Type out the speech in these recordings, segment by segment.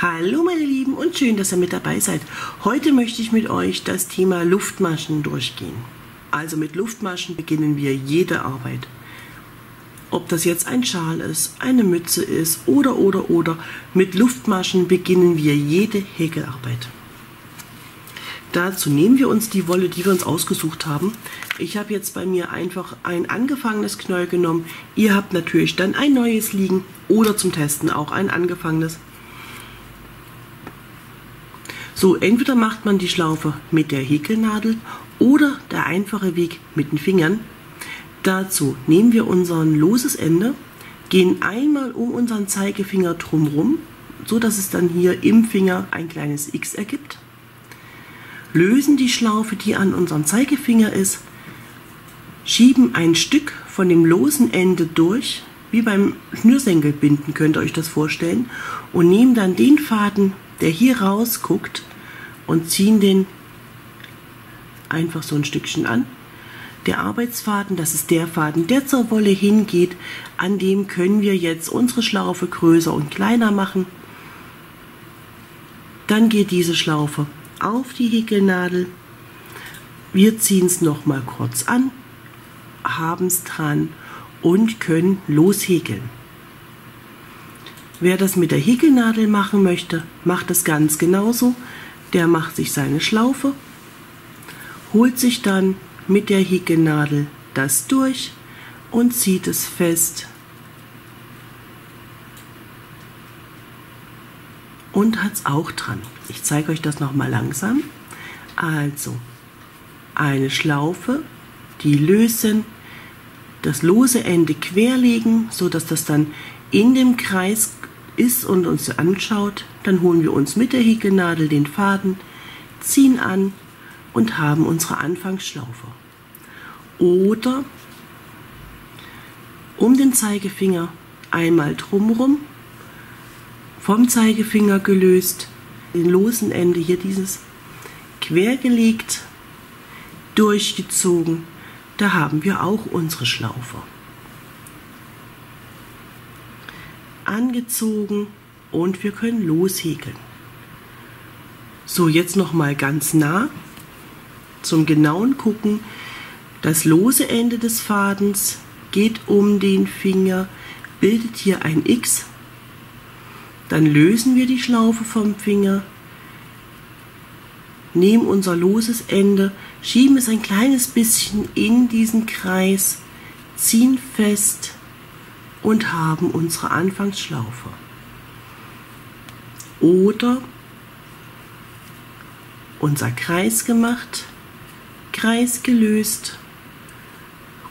Hallo meine Lieben und schön, dass ihr mit dabei seid. Heute möchte ich mit euch das Thema Luftmaschen durchgehen. Also mit Luftmaschen beginnen wir jede Arbeit. Ob das jetzt ein Schal ist, eine Mütze ist oder. Mit Luftmaschen beginnen wir jede Häkelarbeit. Dazu nehmen wir uns die Wolle, die wir uns ausgesucht haben. Ich habe jetzt bei mir einfach ein angefangenes Knäuel genommen. Ihr habt natürlich dann ein neues liegen oder zum Testen auch ein angefangenes. So, entweder macht man die Schlaufe mit der Häkelnadel oder der einfache Weg mit den Fingern. Dazu nehmen wir unser loses Ende, gehen einmal um unseren Zeigefinger drumherum, so dass es dann hier im Finger ein kleines X ergibt. Lösen die Schlaufe, die an unserem Zeigefinger ist, schieben ein Stück von dem losen Ende durch, wie beim Schnürsenkelbinden könnt ihr euch das vorstellen, und nehmen dann den Faden, der hier rausguckt, und ziehen den einfach so ein Stückchen an. Der Arbeitsfaden, das ist der Faden, der zur Wolle hingeht, an dem können wir jetzt unsere Schlaufe größer und kleiner machen. Dann geht diese Schlaufe auf die Häkelnadel, wir ziehen es nochmal kurz an, haben es dran und können loshäkeln. Wer das mit der Häkelnadel machen möchte, macht das ganz genauso. Der macht sich seine Schlaufe, holt sich dann mit der Häkelnadel das durch und zieht es fest und hat es auch dran. Ich zeige euch das nochmal langsam. Also eine Schlaufe, die lösen, das lose Ende querlegen, sodass das dann in dem Kreis ist und uns anschaut, dann holen wir uns mit der Häkelnadel den Faden, ziehen an und haben unsere Anfangsschlaufe. Oder um den Zeigefinger einmal drumherum, vom Zeigefinger gelöst, den losen Ende hier dieses quergelegt, durchgezogen, da haben wir auch unsere Schlaufe. Angezogen und wir können loshäkeln. So, jetzt nochmal ganz nah zum genauen Gucken. Das lose Ende des Fadens geht um den Finger, bildet hier ein X. Dann lösen wir die Schlaufe vom Finger, nehmen unser loses Ende, schieben es ein kleines bisschen in diesen Kreis, ziehen fest und haben unsere Anfangsschlaufe. Oder unser Kreis gemacht, Kreis gelöst,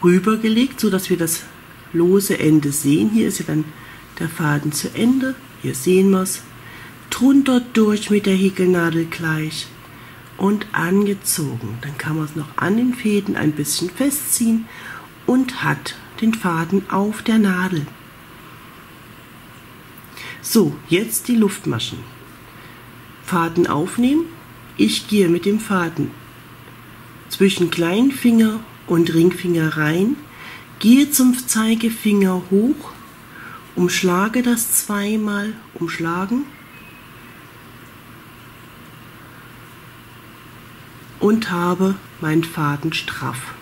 rübergelegt, so dass wir das lose Ende sehen. Hier ist ja dann der Faden zu Ende, hier sehen wir es. Drunter durch mit der Häkelnadel gleich und angezogen. Dann kann man es noch an den Fäden ein bisschen festziehen und hat den Faden auf der Nadel. So, jetzt die Luftmaschen. Faden aufnehmen. Ich gehe mit dem Faden zwischen kleinen Finger und Ringfinger rein, gehe zum Zeigefinger hoch, umschlage das zweimal, umschlagen und habe meinen Faden straff.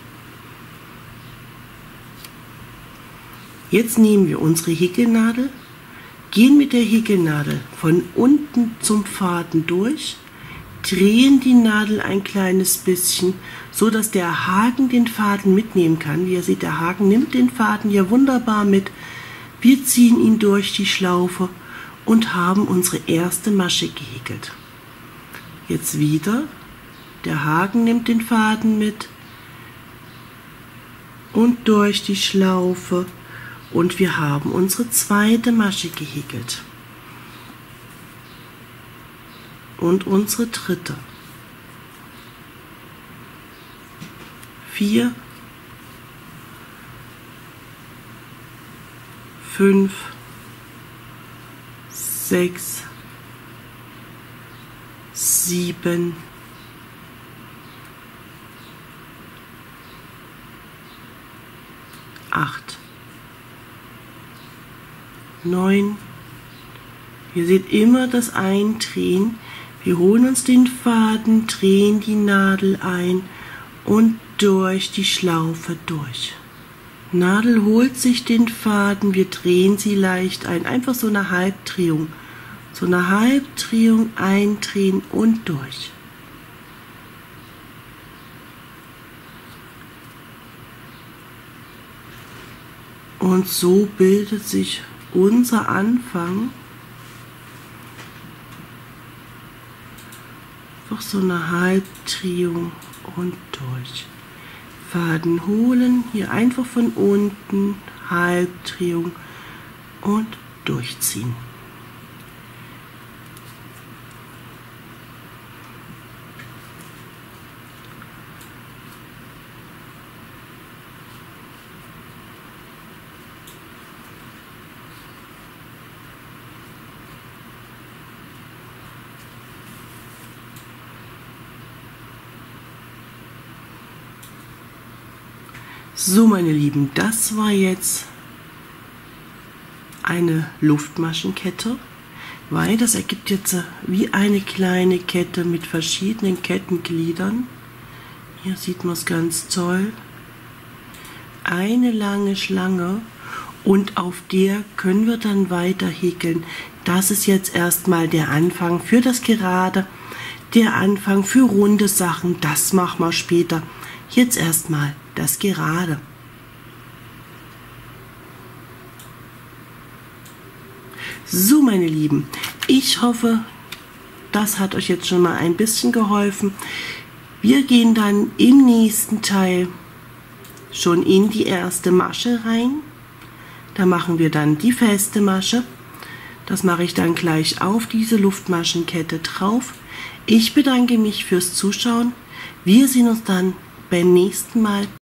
Jetzt nehmen wir unsere Häkelnadel, gehen mit der Häkelnadel von unten zum Faden durch, drehen die Nadel ein kleines bisschen, so dass der Haken den Faden mitnehmen kann. Wie ihr seht, der Haken nimmt den Faden hier wunderbar mit. Wir ziehen ihn durch die Schlaufe und haben unsere erste Masche gehäkelt. Jetzt wieder, der Haken nimmt den Faden mit und durch die Schlaufe. Und wir haben unsere zweite Masche gehäkelt. Und unsere dritte. 4, 5, 6, 7. Ihr seht immer das Eindrehen. Wir holen uns den Faden, drehen die Nadel ein und durch die Schlaufe durch. Nadel holt sich den Faden, wir drehen sie leicht ein. Einfach so eine Halbdrehung. So eine Halbdrehung, eindrehen und durch. Und so bildet sich unser Anfang. Einfach so eine Halbdrehung und durch. Faden holen, hier einfach von unten, Halbdrehung und durchziehen. So, meine Lieben, das war jetzt eine Luftmaschenkette, weil das ergibt jetzt wie eine kleine Kette mit verschiedenen Kettengliedern. Hier sieht man es ganz toll. Eine lange Schlange und auf der können wir dann weiter häkeln. Das ist jetzt erstmal der Anfang für das Gerade, der Anfang für runde Sachen, das machen wir später. Jetzt erstmal das Gerade. So, meine Lieben, ich hoffe, das hat euch jetzt schon mal ein bisschen geholfen. Wir gehen dann im nächsten Teil schon in die erste Masche rein. Da machen wir dann die feste Masche. Das mache ich dann gleich auf diese Luftmaschenkette drauf. Ich bedanke mich fürs Zuschauen. Wir sehen uns dann beim nächsten Mal.